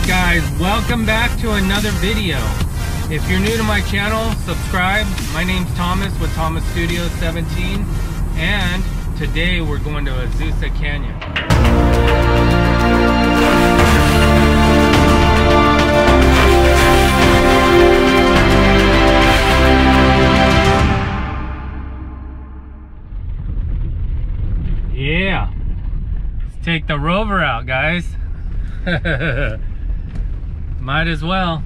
up, guys? Welcome back to another video. If you're new to my channel, subscribe. My name's Thomas with Thomas Studio 17, and today we're going to Azusa Canyon. Yeah, let's take the Rover out, guys. Might as well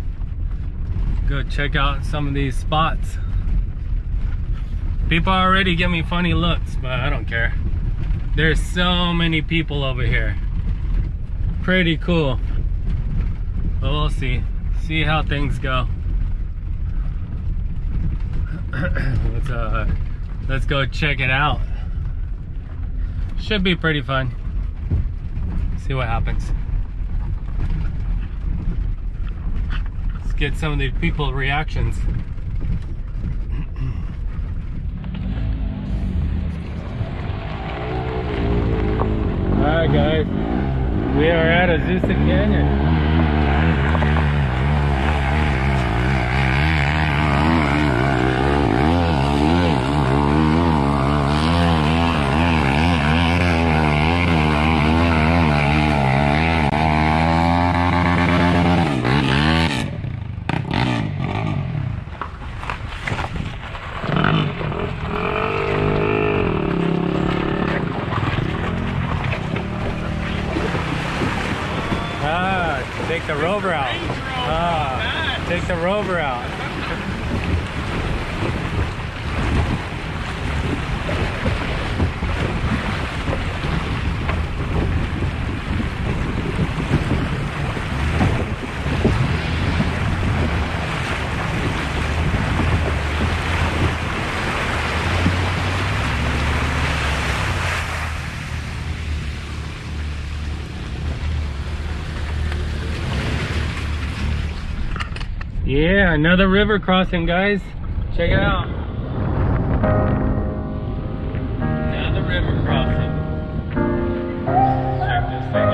go check out some of these spots. People already give me funny looks, but I don't care. There's so many people over here. Pretty cool. But we'll see how things go. Let's go check it out. Should be pretty fun. See what happens. Let's get some of the people's reactions. Alright, guys, we are at Azusa Canyon. Take the Rover out. Take the Rover out. Yeah, another river crossing, guys. Check it out. Another river crossing. Check this thing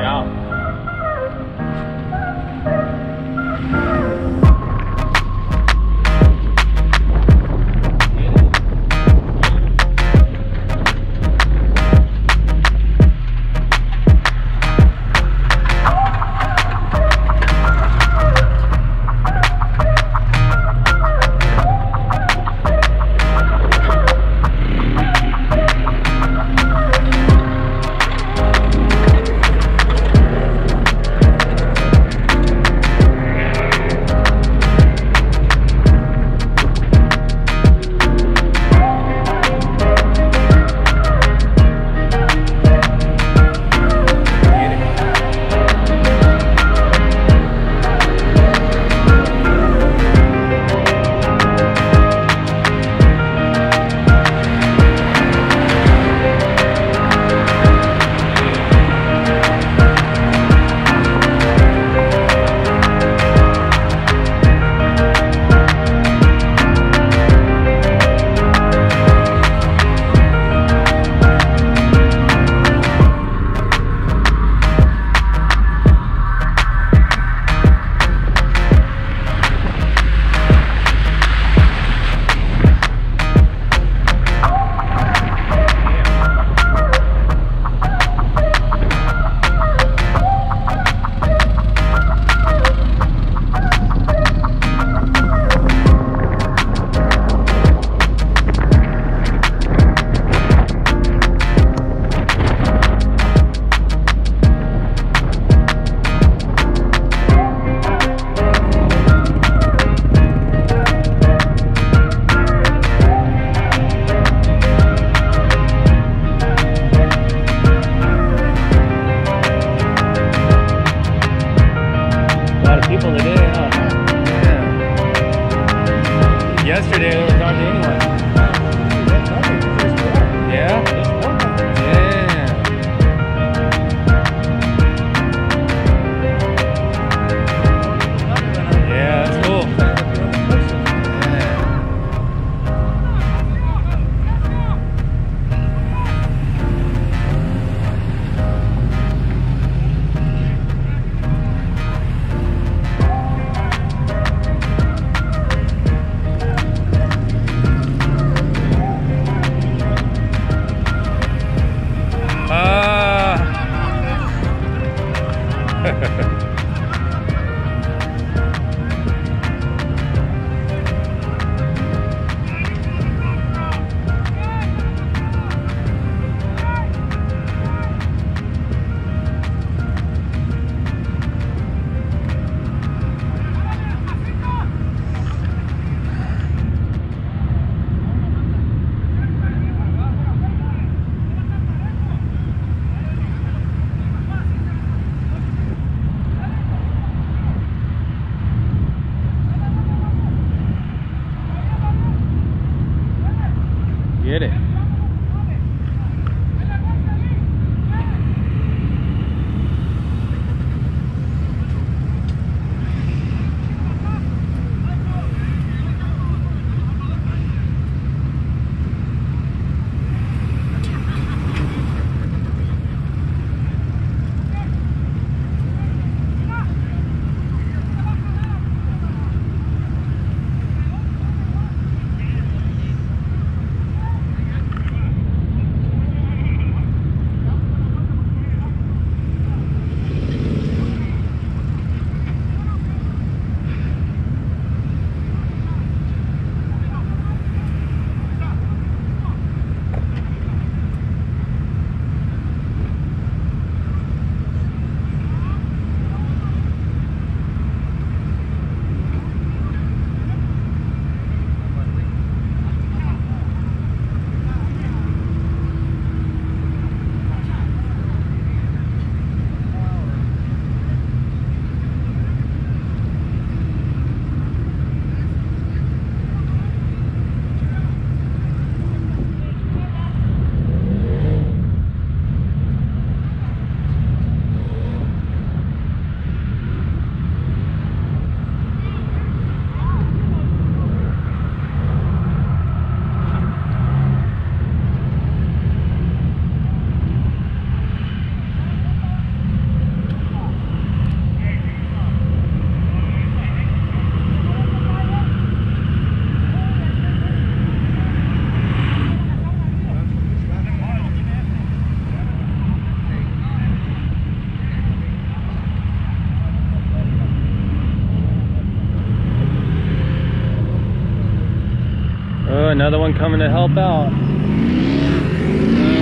another one coming to help out. Look at that.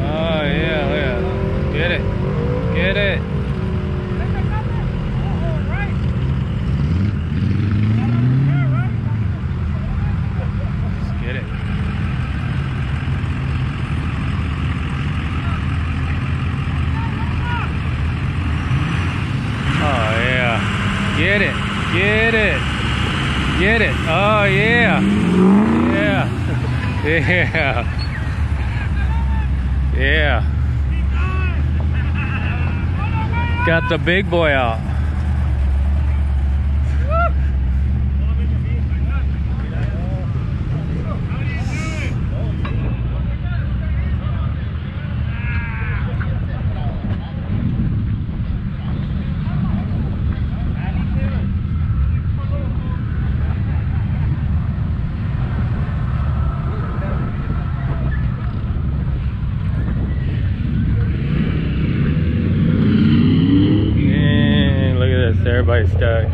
Oh yeah, look at that. Get it. Get it. Just get it. Oh yeah. Get it. Get it. Get it. Oh yeah. Yeah. Yeah. Yeah. Got the big boy out. Everybody's stuck.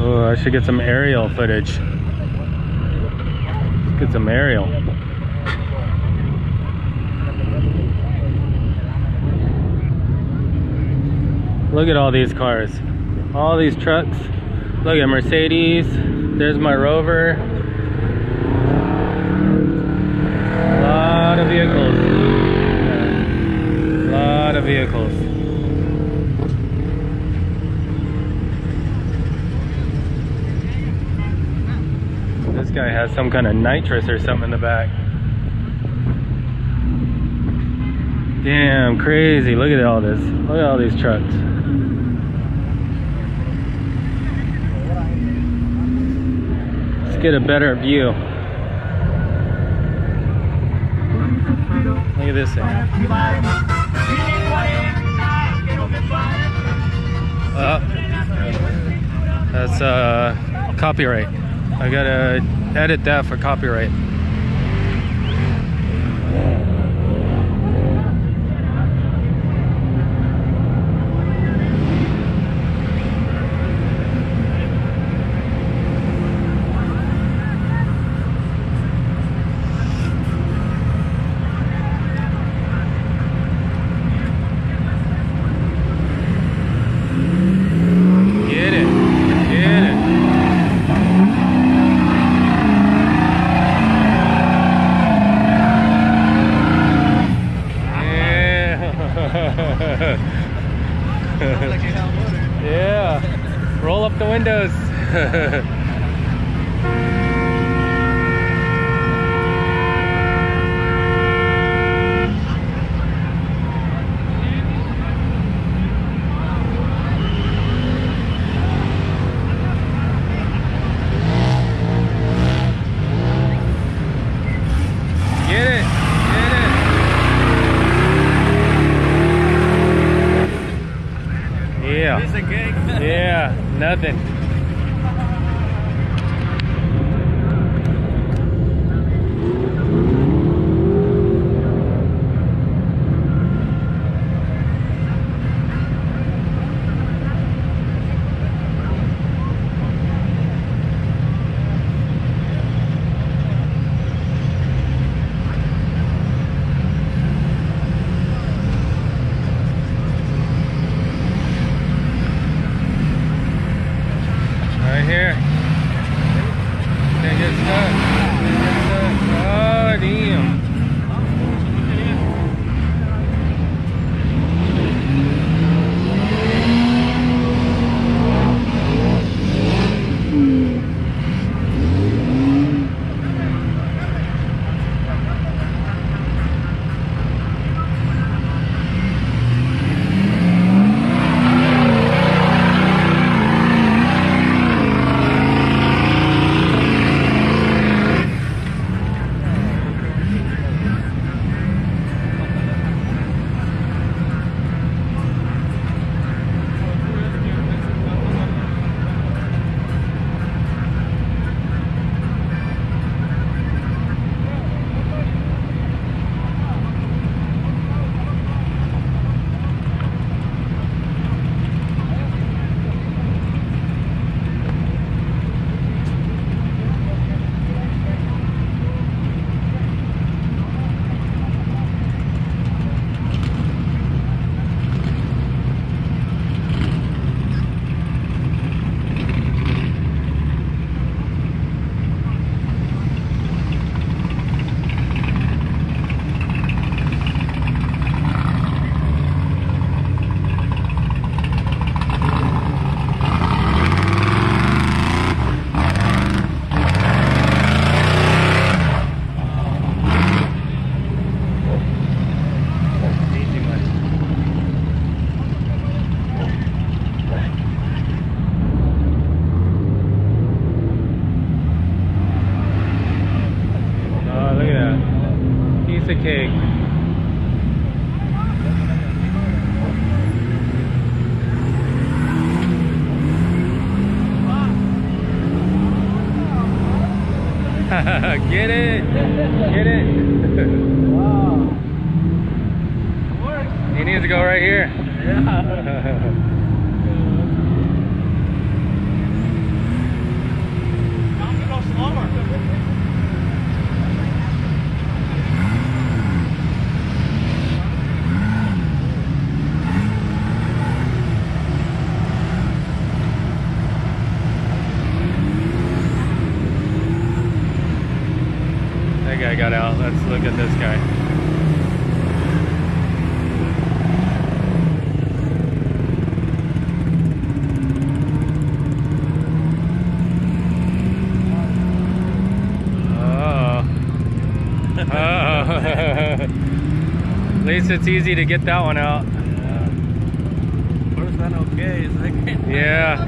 I should get some aerial footage. Let's get some aerial. Look at all these cars. All these trucks. Look at Mercedes. There's my Rover. A lot of vehicles. A lot of vehicles. This guy has some kind of nitrous or something in the back. Damn, crazy. Look at all this. Look at all these trucks. Let's get a better view. Look at this thing. Oh, that's copyright. I gotta edit that for copyright. Yeah, roll up the windows. Yeah, nothing. here. Okay, good stuff. Oh, damn. Cake. Get it! Get it! Wow. It works. He needs to go right here. Yeah. Guy got out. Let's look at this guy. Oh. At least it's easy to get that one out. First one okay. It's like yeah.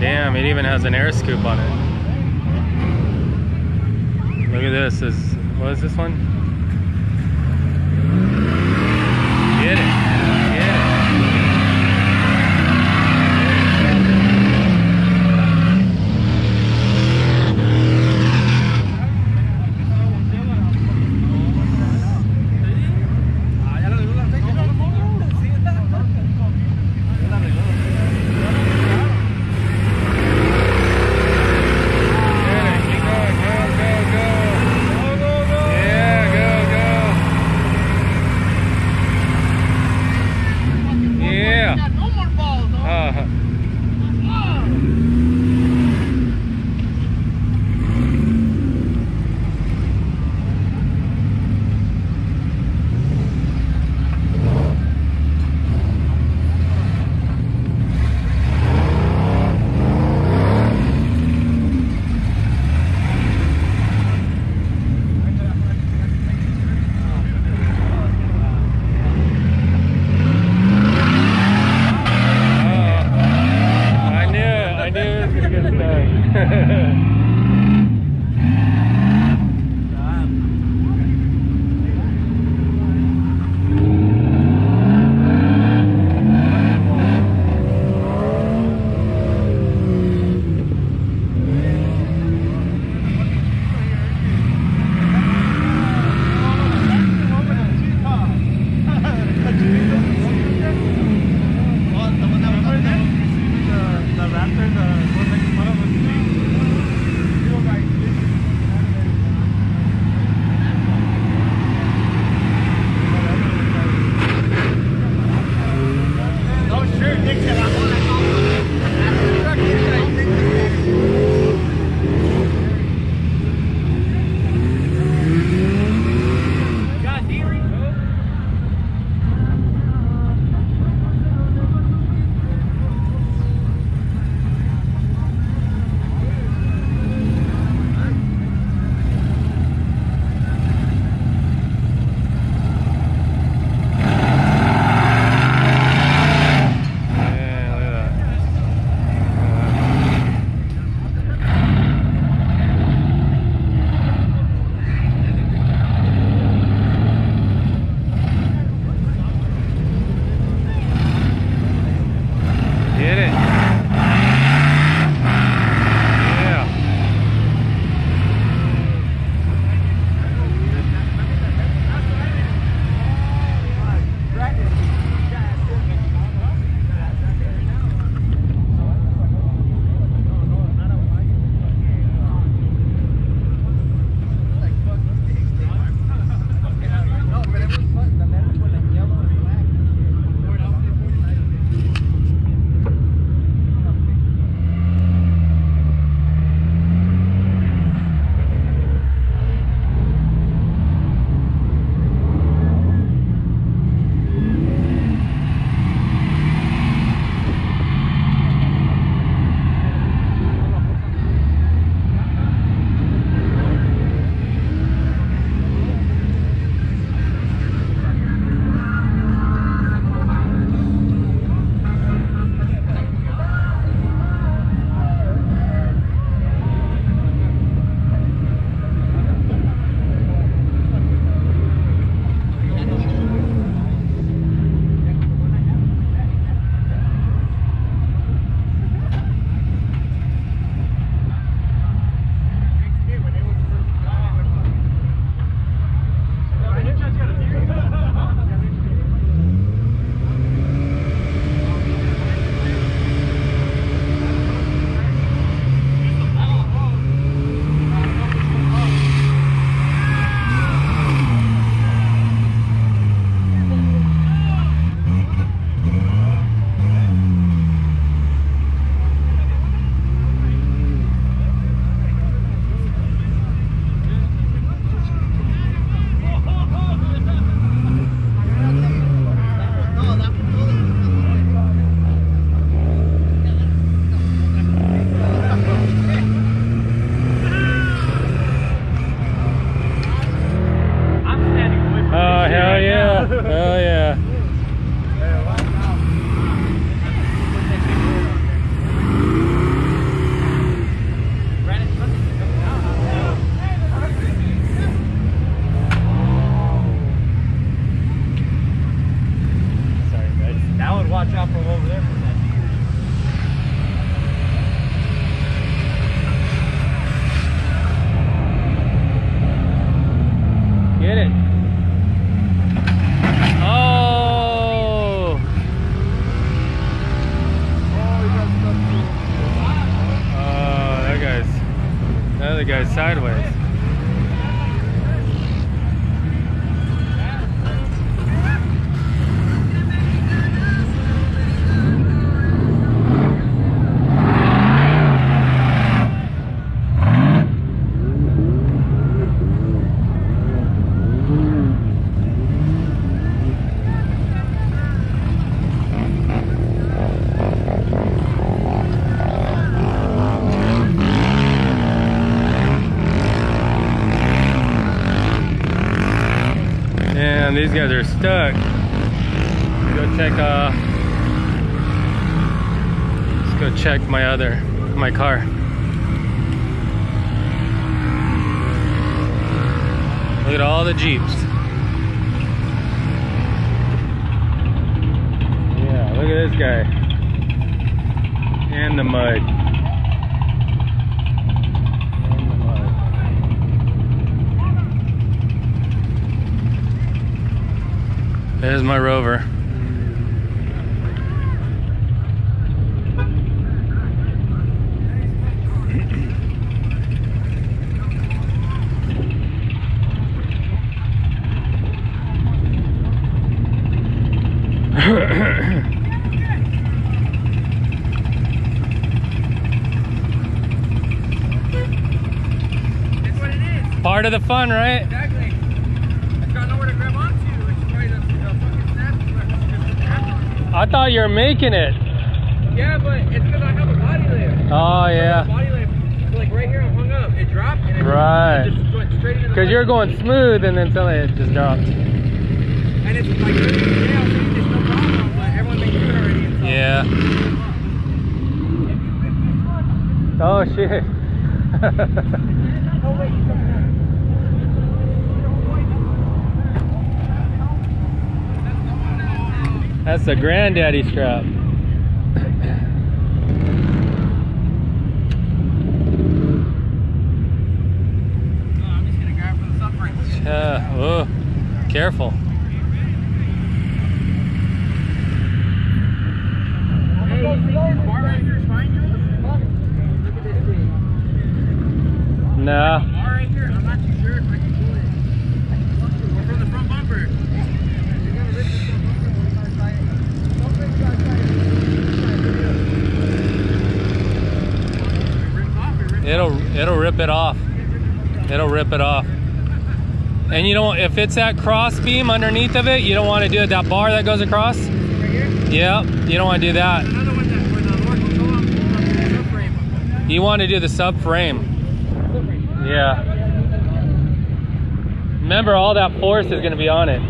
Damn, it even has an air scoop on it. Look at this. What is this one? Get it. Get it. Yeah, I knew it was going to get stuck. Sideways. These guys are stuck. Let's go check my other. my car. Look at all the Jeeps. Yeah, look at this guy. And the mud. There's my Rover. Part of the fun, right? Exactly. I got nowhere to grab onto, which is probably the fucking snap. I thought you were making it. Yeah, but it's because I have a body layer. Oh, yeah. Body layer, so like right here, I hung up. It dropped, and it just went straight into the. Because you're going smooth, and then suddenly it just dropped. And it's like, yeah, there's no problem, but everyone makes it already. And so yeah. Oh, shit. Oh, wait, you coming out. That's a granddaddy strap. I'm just gonna grab for the subframe. Oh, careful. No. I'm not too sure if I can do it. We're from the front bumper. It'll rip it off. It'll rip it off. And you don't, if it's that cross beam underneath of it, you don't want to do it. That bar that goes across. Right here? Yeah, you don't want to do that. Another one that where the Lord will go on the subframe. You want to do the subframe. Yeah. Remember, all that force is going to be on it.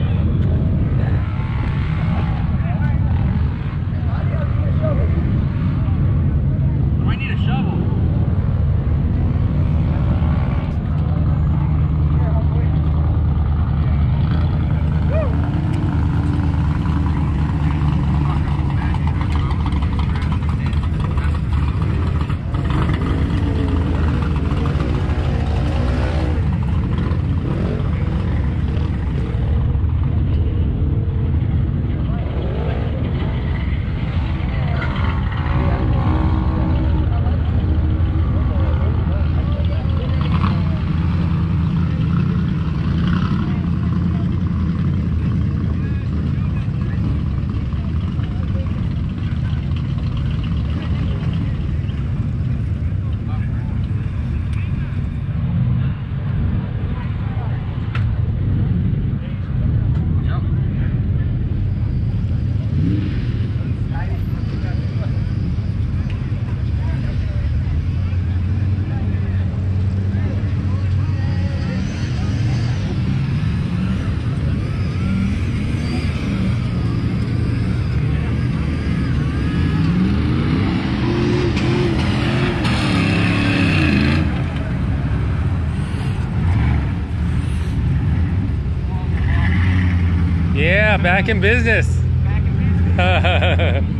Yeah, back in business. Back in business.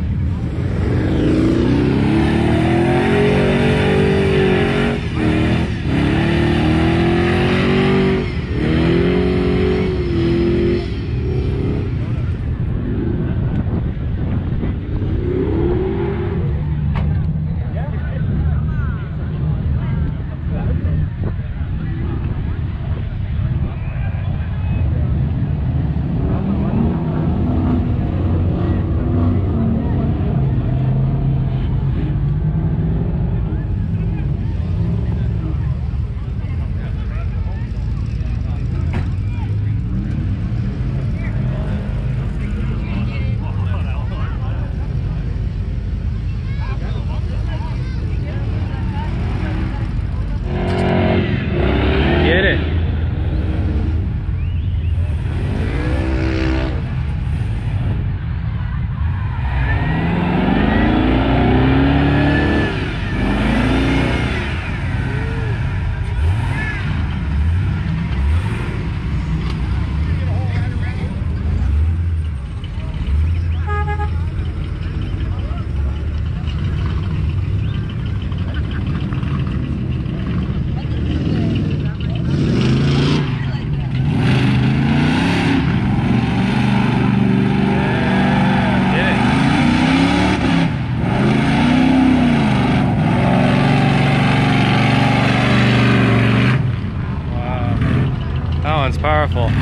powerful.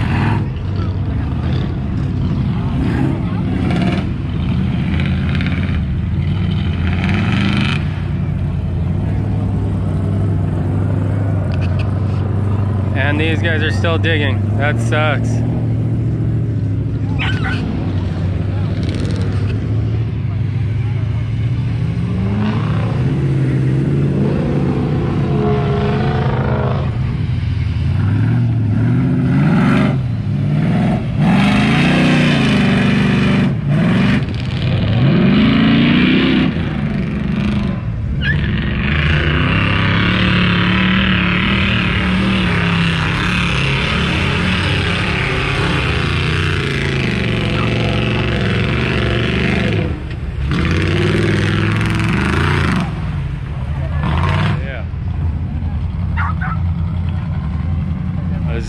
And these guys are still digging. That sucks.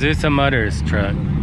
Azusa Motors truck.